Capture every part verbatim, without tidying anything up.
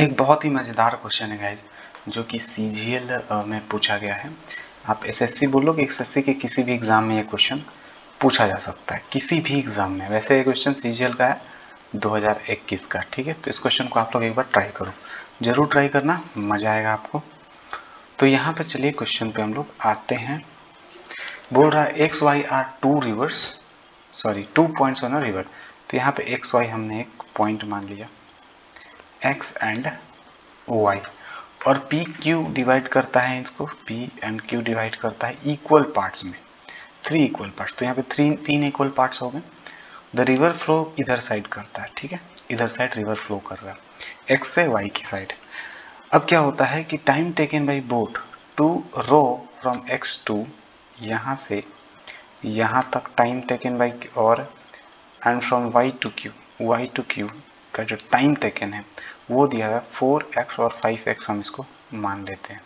एक बहुत ही मज़ेदार क्वेश्चन है गाइज जो कि सीजीएल में पूछा गया है। आप एसएससी बोलो कि एसएससी के किसी भी एग्ज़ाम में ये क्वेश्चन पूछा जा सकता है, किसी भी एग्ज़ाम में। वैसे ये क्वेश्चन सीजीएल का है दो हज़ार इक्कीस का, ठीक है। तो इस क्वेश्चन को आप लोग एक बार ट्राई करो, ज़रूर ट्राई करना, मज़ा आएगा आपको। तो यहाँ पर चलिए क्वेश्चन पर हम लोग आते हैं। बोल रहा है X Y are two rivers sorry two points on a river. तो यहाँ पे एक्स वाई हमने एक पॉइंट मान लिया, एक्स एंड वाई, और पी क्यू डिवाइड करता है इसको, पी एंड क्यू डिवाइड करता है इक्वल पार्ट्स में, थ्री इक्वल पार्ट्स। तो यहाँ पे थ्री तीन इक्वल पार्ट्स हो गए। द रिवर फ्लो इधर साइड करता है, ठीक है, इधर साइड रिवर फ्लो कर रहा है एक्स से वाई की साइड। अब क्या होता है कि time taken by boat to row from X to, यहाँ से यहाँ तक टाइम टेकन बाई, और and from Y to Q, Y to Q का जो टाइम टेकन है वो दिया हुआ है फोर एक्स और फाइव एक्स, हम इसको मान लेते हैं,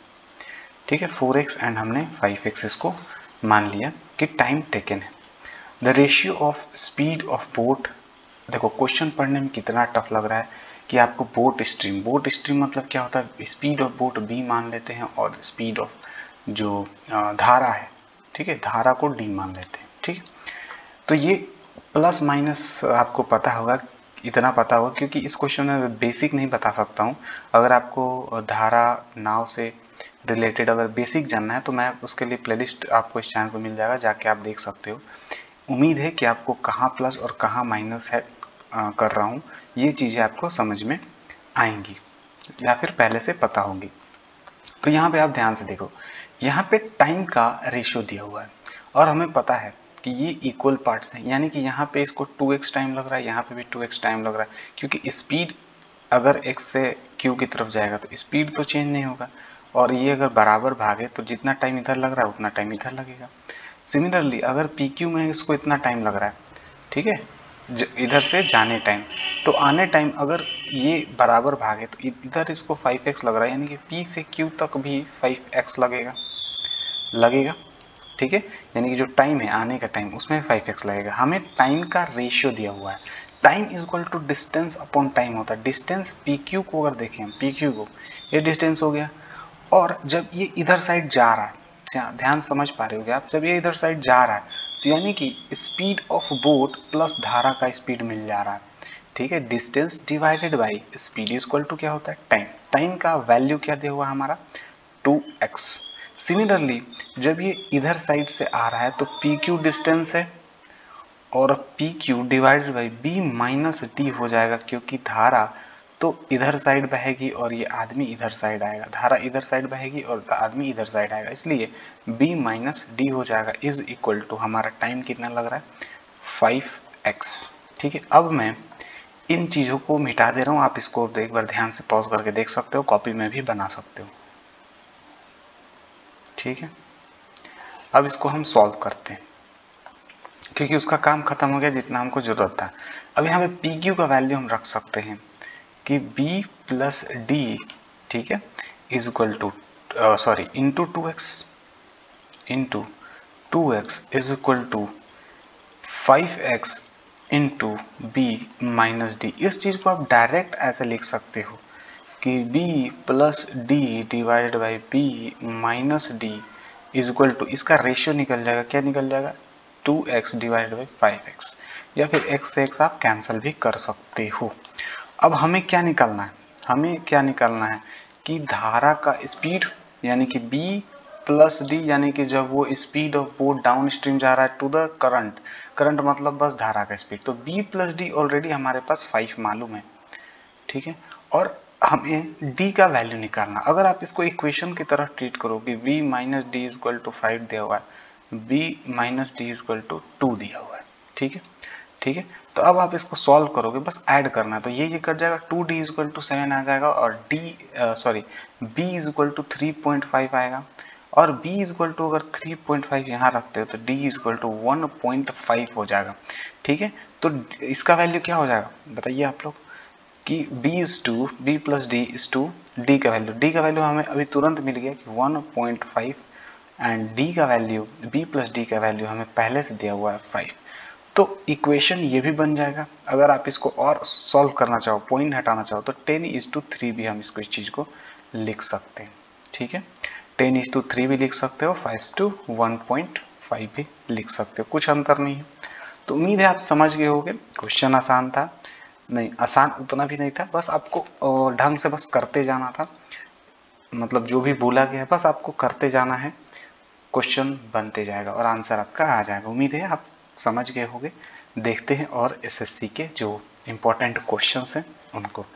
ठीक है। फोर एक्स एंड हमने फाइव एक्स इसको मान लिया कि टाइम टेकन है। The ratio of speed of boat, देखो क्वेश्चन पढ़ने में कितना टफ लग रहा है कि आपको बोट स्ट्रीम, बोट स्ट्रीम मतलब क्या होता है, स्पीड ऑफ बोट बी मान लेते हैं और स्पीड ऑफ जो धारा है, ठीक है, धारा को डी मान लेते हैं, ठीक है। तो ये प्लस माइनस आपको पता होगा, इतना पता होगा क्योंकि इस क्वेश्चन में बेसिक नहीं बता सकता हूँ। अगर आपको धारा नाव से रिलेटेड अगर बेसिक जानना है तो मैं उसके लिए प्लेलिस्ट आपको इस चैनल पर मिल जाएगा, जाके आप देख सकते हो। उम्मीद है कि आपको कहाँ प्लस और कहाँ माइनस है आ, कर रहा हूँ, ये चीज़ें आपको समझ में आएंगी या फिर पहले से पता होंगी। तो यहाँ पर आप ध्यान से देखो, यहाँ पे टाइम का रेशियो दिया हुआ है और हमें पता है कि ये इक्वल पार्ट्स हैं, यानी कि यहाँ पे इसको टू एक्स टाइम लग रहा है, यहाँ पे भी टू एक्स टाइम लग रहा है, क्योंकि स्पीड अगर x से q की तरफ जाएगा तो स्पीड तो चेंज नहीं होगा, और ये अगर बराबर भागे तो जितना टाइम इधर लग रहा है उतना टाइम इधर लगेगा। सिमिलरली अगर पी क्यू में इसको इतना टाइम लग रहा है, ठीक है, इधर से जाने टाइम, तो आने टाइम अगर ये बराबर भागे तो इधर इसको फाइव एक्स लग रहा है, यानी कि P से Q तक भी फाइव एक्स लगेगा लगेगा ठीक है, यानी कि जो टाइम है आने का टाइम उसमें फाइव एक्स लगेगा। हमें टाइम का रेशियो दिया हुआ है, time is equal to distance upon time होता है। डिस्टेंस P Q को अगर देखें, P Q को ये डिस्टेंस हो गया, और जब ये इधर साइड जा रहा है, ध्यान समझ पा रहे होगे आप, जब ये इधर साइड जा रहा है तो यानी कि स्पीड ऑफ बोट प्लस धारा का स्पीड मिल जा रहा है, ठीक है। Distance divided by speed is equal to क्या होता है, टाइम। टाइम का वैल्यू क्या दिया हुआ हमारा, टू एक्स। सिमिलरली जब ये इधर साइड से आ रहा है तो P Q डिस्टेंस है, और P Q divided by B minus D हो जाएगा, क्योंकि धारा तो इधर साइड बहेगी और ये आदमी इधर साइड आएगा, धारा इधर साइड बहेगी और आदमी इधर साइड आएगा, इसलिए b माइनस डी हो जाएगा इज इक्वल टू हमारा टाइम कितना लग रहा है, फाइव एक्स, ठीक है। अब मैं इन चीज़ों को मिटा दे रहा हूँ, आप इसको एक बार ध्यान से पॉज करके देख सकते हो, कॉपी में भी बना सकते हो, ठीक है। अब इसको हम सॉल्व करते हैं क्योंकि उसका काम खत्म हो गया जितना हमको जरूरत था। अब यहाँ पे पी क्यू का वैल्यू हम रख सकते हैं कि b प्लस डी, ठीक है, is equal to sorry into two X into two X is equal to five X into B minus D. इस चीज़ को आप डायरेक्ट ऐसे लिख सकते हो कि b plus D divided by B minus D is equal to, इसका रेशियो निकल जाएगा, क्या निकल जाएगा, two X divided by five X, या फिर x से x आप कैंसिल भी कर सकते हो। अब हमें क्या निकालना है, हमें क्या निकालना है कि धारा का स्पीड, यानी कि b प्लस डी, यानी कि जब वो speed of boat downstream जा रहा है टू द करंट, करंट मतलब बस धारा का स्पीड, तो b प्लस डी ऑलरेडी हमारे पास फाइव मालूम है, ठीक है, और हमें d का वैल्यू निकालना। अगर आप इसको इक्वेशन की तरह ट्रीट करो कि b minus D is equal to five दिया हुआ है, b minus D is equal to two दिया हुआ है, ठीक है ठीक है। तो अब आप इसको सॉल्व करोगे, बस ऐड करना है, तो ये ये कट जाएगा, two D is equal to seven आ जाएगा, और D sorry B is equal to three point five आएगा, और b इज इक्वल टू अगर थ्री पॉइंट फाइव यहाँ रखते हो तो d is equal to one point five हो जाएगा, ठीक है। तो इसका वैल्यू क्या हो जाएगा बताइए आप लोग, कि b is to b plus D is to D का वैल्यू, d का वैल्यू हमें अभी तुरंत मिल गया कि one point five, and D का वैल्यू, b प्लस डी का वैल्यू हमें पहले से दिया हुआ है फाइव, तो इक्वेशन ये भी बन जाएगा। अगर आप इसको और सॉल्व करना चाहो, पॉइंट हटाना चाहो, तो टेन इज टू थ्री भी हम इसको इस चीज़ को लिख सकते हैं। ठीक है, टेन इज टू थ्री भी लिख सकते हो, five to one point five भी लिख सकते हो, कुछ अंतर नहीं है। तो उम्मीद है आप समझ गए होंगे। क्वेश्चन आसान था, नहीं आसान उतना भी नहीं था, बस आपको ढंग से बस करते जाना था, मतलब जो भी बोला गया है बस आपको करते जाना है, क्वेश्चन बनते जाएगा और आंसर आपका आ जाएगा। उम्मीद है आप समझ गए होंगे। देखते हैं और एसएससी के जो इम्पोर्टेंट क्वेश्चंस हैं उनको।